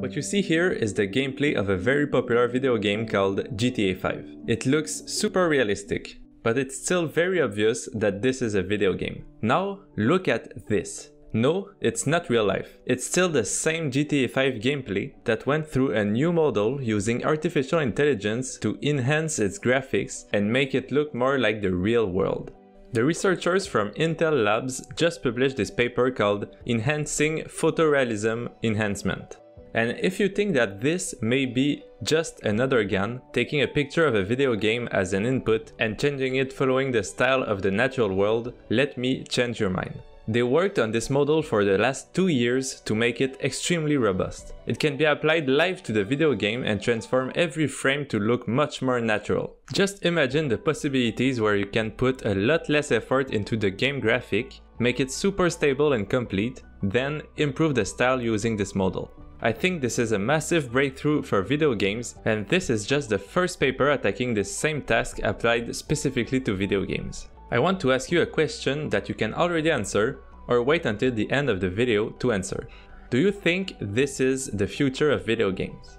What you see here is the gameplay of a very popular video game called GTA V. It looks super realistic, but it's still very obvious that this is a video game. Now look at this. No, it's not real life. It's still the same GTA V gameplay that went through a new model using artificial intelligence to enhance its graphics and make it look more like the real world. The researchers from Intel Labs just published this paper called Enhancing Photorealism Enhancement. And if you think that this may be just another GAN, taking a picture of a video game as an input and changing it following the style of the natural world, let me change your mind. They worked on this model for the last 2 years to make it extremely robust. It can be applied live to the video game and transform every frame to look much more natural. Just imagine the possibilities where you can put a lot less effort into the game graphic, make it super stable and complete, then improve the style using this model. I think this is a massive breakthrough for video games, and this is just the first paper attacking this same task applied specifically to video games. I want to ask you a question that you can already answer, or wait until the end of the video to answer. Do you think this is the future of video games?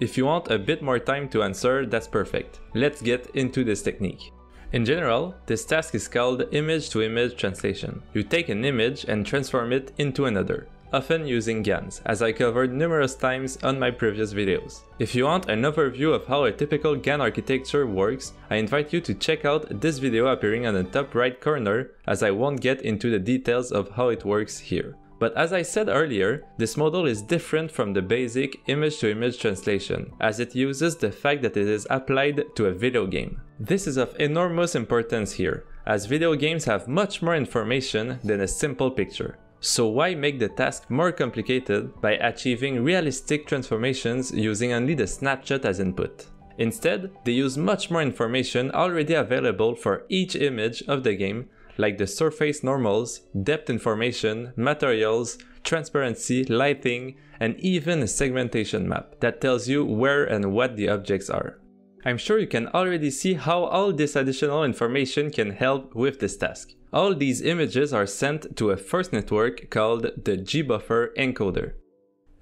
If you want a bit more time to answer, that's perfect. Let's get into this technique. In general, this task is called image-to-image translation. You take an image and transform it into another, often using GANs, as I covered numerous times on my previous videos. If you want an overview of how a typical GAN architecture works, I invite you to check out this video appearing on the top right corner, as I won't get into the details of how it works here. But as I said earlier, this model is different from the basic image-to-image translation, as it uses the fact that it is applied to a video game. This is of enormous importance here, as video games have much more information than a simple picture. So why make the task more complicated by achieving realistic transformations using only the snapshot as input? Instead, they use much more information already available for each image of the game, like the surface normals, depth information, materials, transparency, lighting, and even a segmentation map that tells you where and what the objects are. I'm sure you can already see how all this additional information can help with this task. All these images are sent to a first network called the G-buffer encoder.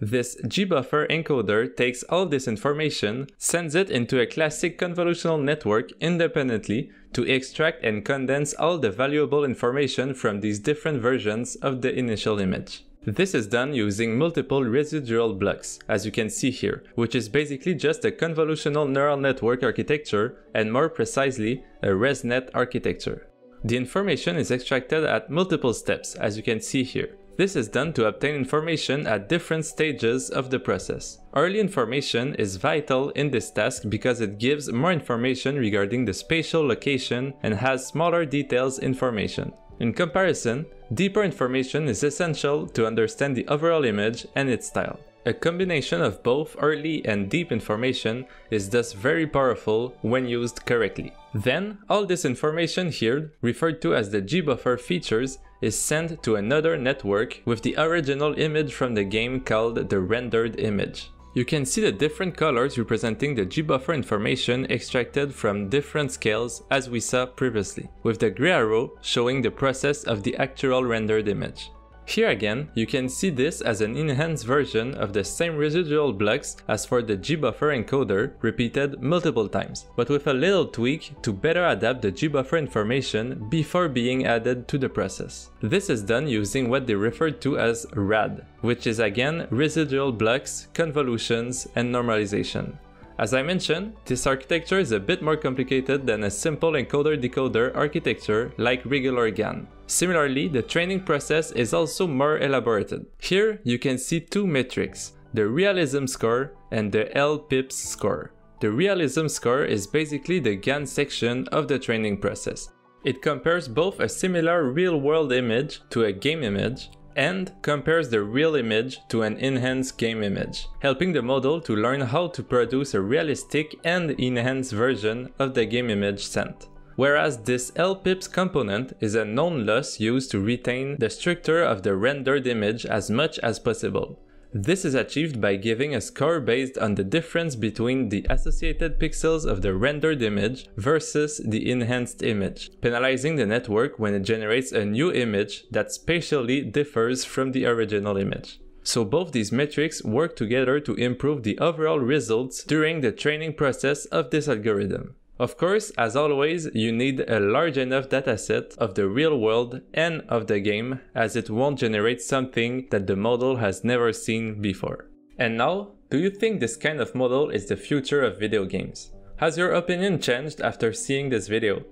This G-buffer encoder takes all this information, sends it into a classic convolutional network independently to extract and condense all the valuable information from these different versions of the initial image. This is done using multiple residual blocks, as you can see here, which is basically just a convolutional neural network architecture, and more precisely, a ResNet architecture. The information is extracted at multiple steps, as you can see here. This is done to obtain information at different stages of the process. Early information is vital in this task because it gives more information regarding the spatial location and has smaller details information. In comparison, deeper information is essential to understand the overall image and its style. A combination of both early and deep information is thus very powerful when used correctly. Then, all this information here, referred to as the G-buffer features, is sent to another network with the original image from the game called the rendered image. You can see the different colors representing the G-buffer information extracted from different scales as we saw previously, with the gray arrow showing the process of the actual rendered image. Here again, you can see this as an enhanced version of the same residual blocks as for the G-buffer encoder, repeated multiple times, but with a little tweak to better adapt the G-buffer information before being added to the process. This is done using what they refer to as RAD, which is again residual blocks, convolutions, and normalization. As I mentioned, this architecture is a bit more complicated than a simple encoder-decoder architecture like regular GAN. Similarly, the training process is also more elaborated. Here, you can see two metrics, the realism score and the LPIPS score. The realism score is basically the GAN section of the training process. It compares both a similar real-world image to a game image and compares the real image to an enhanced game image, helping the model to learn how to produce a realistic and enhanced version of the game image sent. Whereas this LPIPS component is a known loss used to retain the structure of the rendered image as much as possible. This is achieved by giving a score based on the difference between the associated pixels of the rendered image versus the enhanced image, penalizing the network when it generates a new image that spatially differs from the original image. so both these metrics work together to improve the overall results during the training process of this algorithm. Of course, as always, you need a large enough dataset of the real world and of the game, as it won't generate something that the model has never seen before. And now, do you think this kind of model is the future of video games? Has your opinion changed after seeing this video?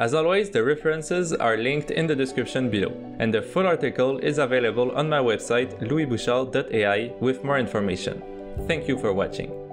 As always, the references are linked in the description below, and the full article is available on my website louisbouchard.ai with more information. Thank you for watching.